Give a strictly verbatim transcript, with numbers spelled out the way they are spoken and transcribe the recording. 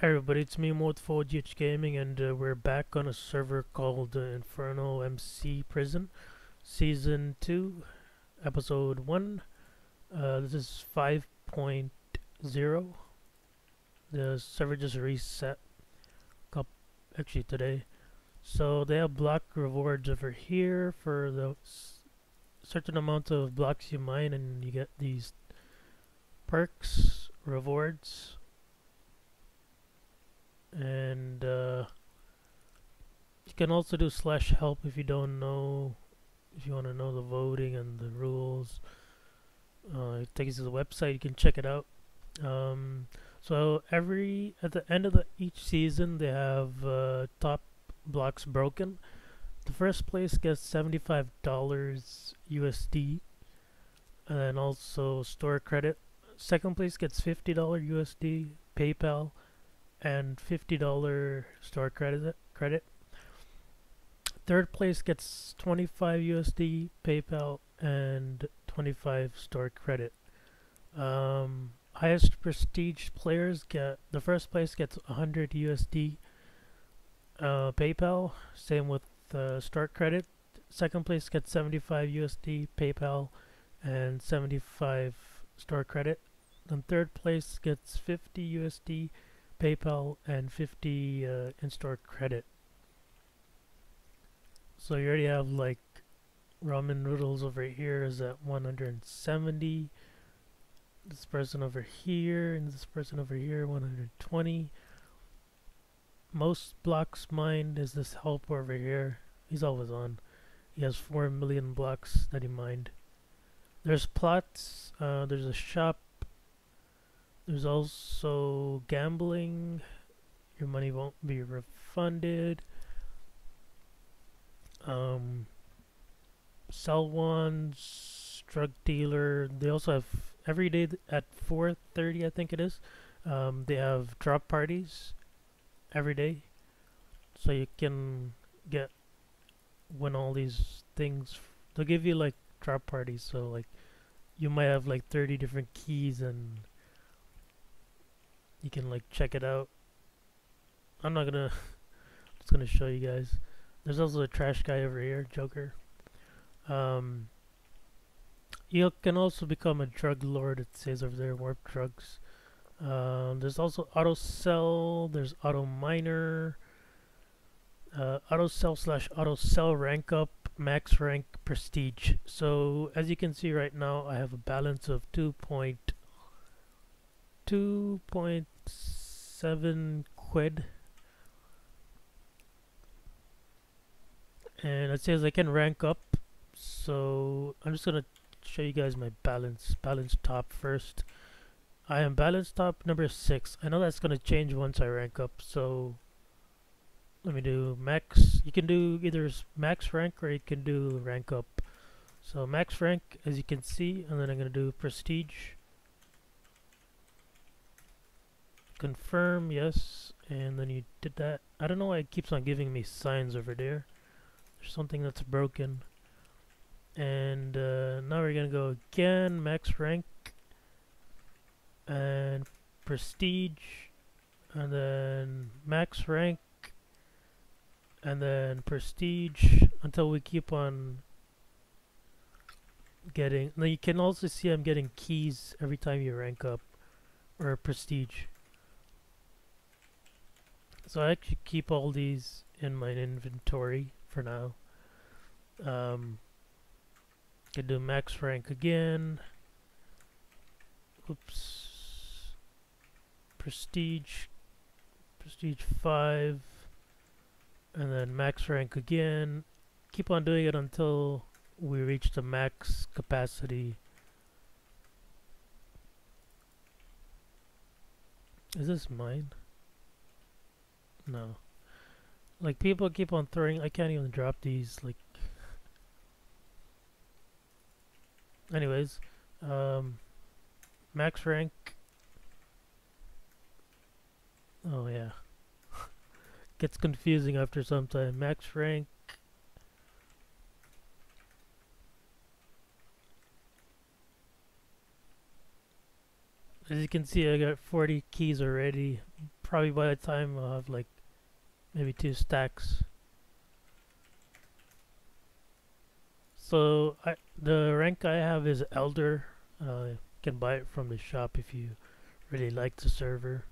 Hi everybody, it's me Mohit four G H Gaming, and uh, we're back on a server called uh, Inferno M C Prison, Season two, Episode one. Uh, this is five point oh. The server just reset couple, actually today. So they have block rewards over here for the s certain amount of blocks you mine, and you get these perks, rewards. And uh, you can also do slash help if you don't know, if you want to know the voting and the rules. Uh, it takes you to the website. You can check it out. Um, so every at the end of the each season, they have uh, top blocks broken. The first place gets seventy-five dollars U S D, and also store credit. Second place gets fifty dollar U S D, PayPal, and fifty dollar store credit credit. Third place gets twenty-five U S D, PayPal, and twenty-five store credit. Um, highest prestige players get, the first place gets one hundred U S D, uh, PayPal, same with uh, store credit. Second place gets seventy-five U S D, PayPal, and seventy-five store credit. Then third place gets fifty U S D, PayPal, and fifty uh, in-store credit. So you already have like ramen noodles over here is at one hundred seventy, this person over here, and this person over here one hundred twenty. Most blocks mined is this help over here. He's always on. He has four million blocks that he mined. There's plots, uh, there's a shop. There's also gambling. Your money won't be refunded. Um, sell wands, drug dealer. They also have every day at four thirty, I think it is. Um, they have drop parties every day, so you can get win all these things. They'll give you like drop parties, so like you might have like thirty different keys and you can like check it out. I'm not gonna just gonna show you guys. There's also a trash guy over here, Joker. Um, you can also become a drug lord, it says over there, warp drugs. Um, there's also auto sell, there's auto miner, uh, auto sell slash auto sell rank up, max rank prestige. So as you can see right now, I have a balance of two point two point seven quid, and it says I can rank up, so I'm just gonna show you guys my balance balance top first. I am balance top number six. I know that's gonna change once I rank up, so let me do max. You can do either max rank or you can do rank up. So max rank, as you can see, and then I'm gonna do prestige, confirm, yes, and then you did that. I don't know why it keeps on giving me signs over there. There's something that's broken. And uh, now we're gonna go again, max rank and prestige, and then max rank and then prestige until we keep on getting. Now you can also see I'm getting keys every time you rank up or prestige. So I actually keep all these in my inventory for now. Um, can do max rank again. Oops. Prestige. Prestige five. And then max rank again. Keep on doing it until we reach the max capacity. Is this mine? No, like people keep on throwing. I can't even drop these. Like, anyways, um, max rank. Oh yeah, gets confusing after some time. Max rank. As you can see, I got forty keys already. probably by the time I'll have like maybe two stacks. So I, the rank I have is Elder. Uh, you can buy it from the shop if you really like the server.